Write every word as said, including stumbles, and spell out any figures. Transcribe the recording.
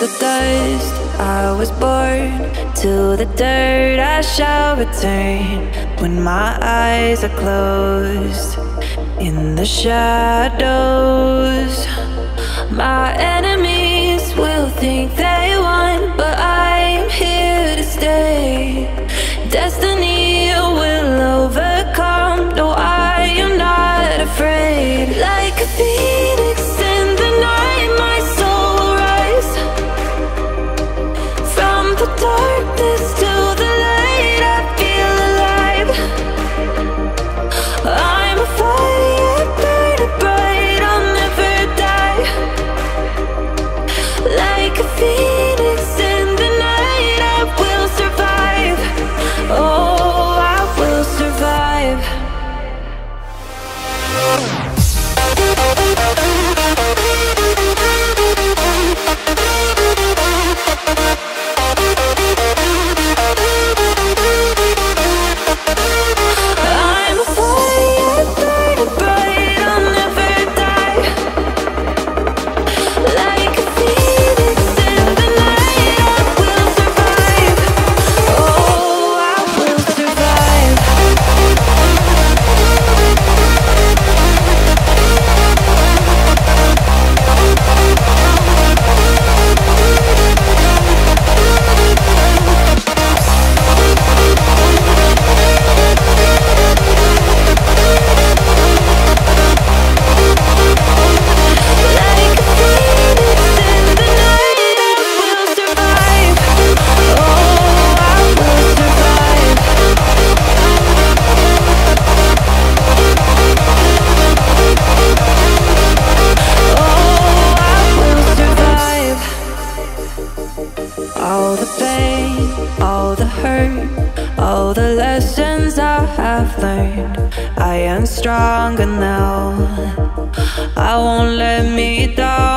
in the dust I was born, to the dirt I shall return. When my eyes are closed, in the shadows, my enemies will think they won, but I am here to stay. Destiny will overcome, no I am not afraid. Like a phoenix in the night my soul will rise, from the darkness to the light I feel alive. I'm a fire, burning bright, I'll never die. Like a phoenix in the night I will survive. Oh, I will survive. All the pain, all the hurt, all the lessons I have learned. I am stronger now, I won't let me down.